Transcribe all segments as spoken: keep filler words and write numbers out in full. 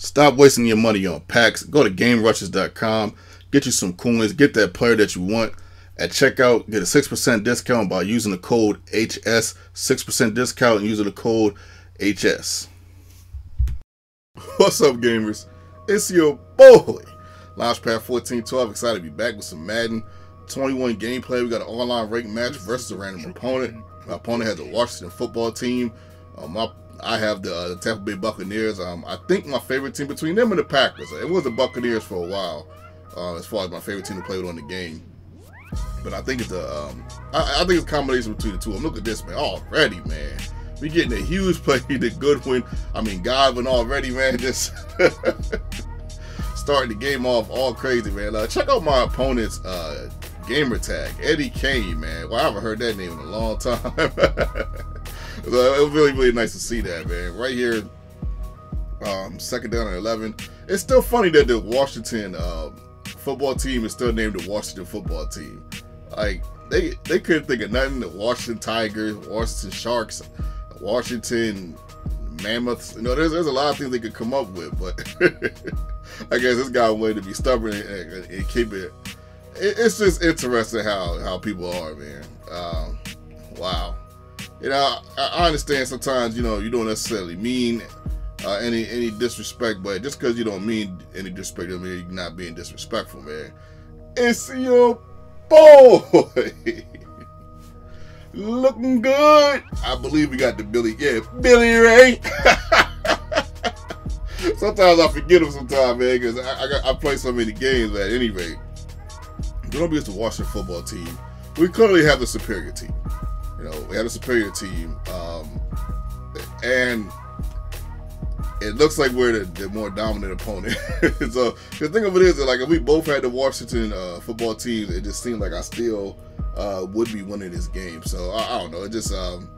Stop wasting your money on packs. Go to Game Rushes dot com, get you some coins, get that player that you want. At checkout, get a six percent discount by using the code H S. six percent discount using the code H S. What's up, gamers? It's your boy, Launchpad fourteen twelve. Excited to be back with some Madden twenty-one gameplay. We got an online ranked match versus a random opponent. My opponent has the Washington football team. Um, I, I have the, uh, the Tampa Bay Buccaneers. Um, I think my favorite team between them and the Packers. It was the Buccaneers for a while, uh, as far as my favorite team to play with on the game. But I think it's a, um, I, I think it's a combination between the two of them. Look at this, man. Already, man. We getting a huge play to Goodwin. I mean, Godwin already, man. Just starting the game off all crazy, man. Uh, check out my opponent's uh, gamer tag, Eddie Kane, man. Well, I haven't heard that name in a long time. So it was really, really nice to see that, man. Right here, um, second down and eleven. It's still funny that the Washington uh, football team is still named the Washington football team. Like, they they couldn't think of nothing. The Washington Tigers, Washington Sharks, Washington Mammoths. You know, there's, there's a lot of things they could come up with, but I guess this guy wanted to be stubborn and, and, and keep it. it. It's just interesting how, how people are, man. Um, wow. You know, I, I understand sometimes, you know, you don't necessarily mean uh, any any disrespect, but just because you don't mean any disrespect, I mean, you're not being disrespectful, man. It's your boy. Looking good. I believe we got the Billy. Yeah, Billy Ray. Sometimes I forget him sometimes, man, because I, I, got, I play so many games, at any rate. Don't be just the Washington football team. We clearly have the superior team. You know, we have a superior team. Um, and it looks like we're the, the more dominant opponent. So the thing of it is that, like, if we both had the Washington uh, football team, it just seemed like I still uh, would be winning this game. So I, I don't know. It just um,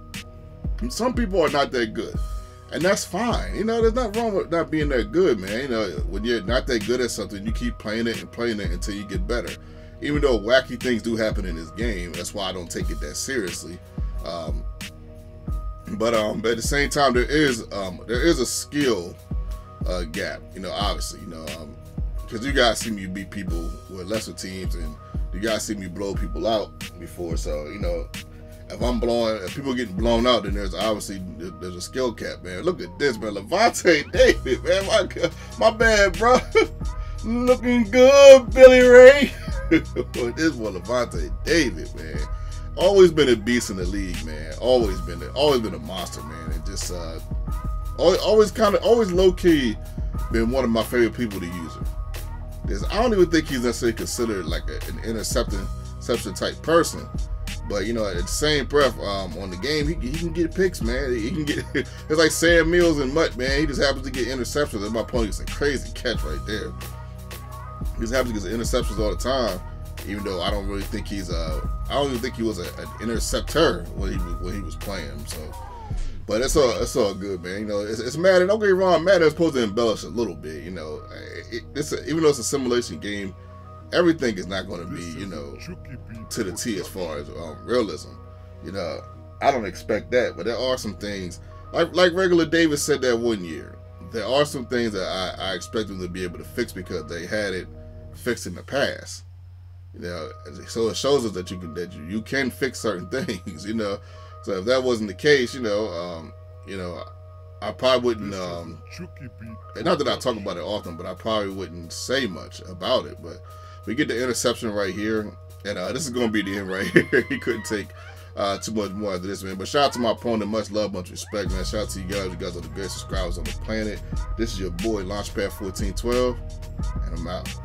some people are not that good, and that's fine. You know, there's nothing wrong with not being that good, man. You know, when you're not that good at something, you keep playing it and playing it until you get better. Even though wacky things do happen in this game, that's why I don't take it that seriously. Um, But um, but at the same time, there is um, there is a skill uh, gap, you know. Obviously, you know, because um, you guys see me beat people with lesser teams, and you guys see me blow people out before. So you know, if I'm blowing, if people are getting blown out, then there's obviously there's a skill cap, man. Look at this, man, Lavonte David, man, my my bad, bro. Looking good, Billy Ray. This one, Lavonte David, man. Always been a beast in the league, man. Always been, a, always been a monster, man. It just, uh, always, always kind of, always low key, been one of my favorite people to use him. There's, I don't even think he's necessarily considered like a, an intercepting, interception type person. But you know, at the same breath, um, on the game, he, he can get picks, man. He can get. It's like Sam Mills and Mutt, man. He just happens to get interceptions. And my opponent gets a crazy catch right there. He just happens to get interceptions all the time. Even though I don't really think he's a, I don't even think he was a, an interceptor when he was, when he was playing. So, but it's all it's all good, man. You know, it's, it's Madden. Don't get me wrong, Madden's supposed to embellish a little bit. You know, it, it's a, even though it's a simulation game, everything is not going to be, you know, to the T as far as um, realism. You know, I don't expect that, but there are some things like like regular Davis said that one year. There are some things that I, I expect them to be able to fix because they had it fixed in the past. You know, so it shows us that you can that you, you can fix certain things, you know. So if that wasn't the case, you know, um, you know, I probably wouldn't. Um, and not that I talk about it often, but I probably wouldn't say much about it. But we get the interception right here, and uh, this is going to be the end right here. He couldn't take uh, too much more after this, man. But shout out to my opponent, much love, much respect, man. Shout out to you guys. You guys are the greatest subscribers on the planet. This is your boy Launchpad fourteen twelve, and I'm out.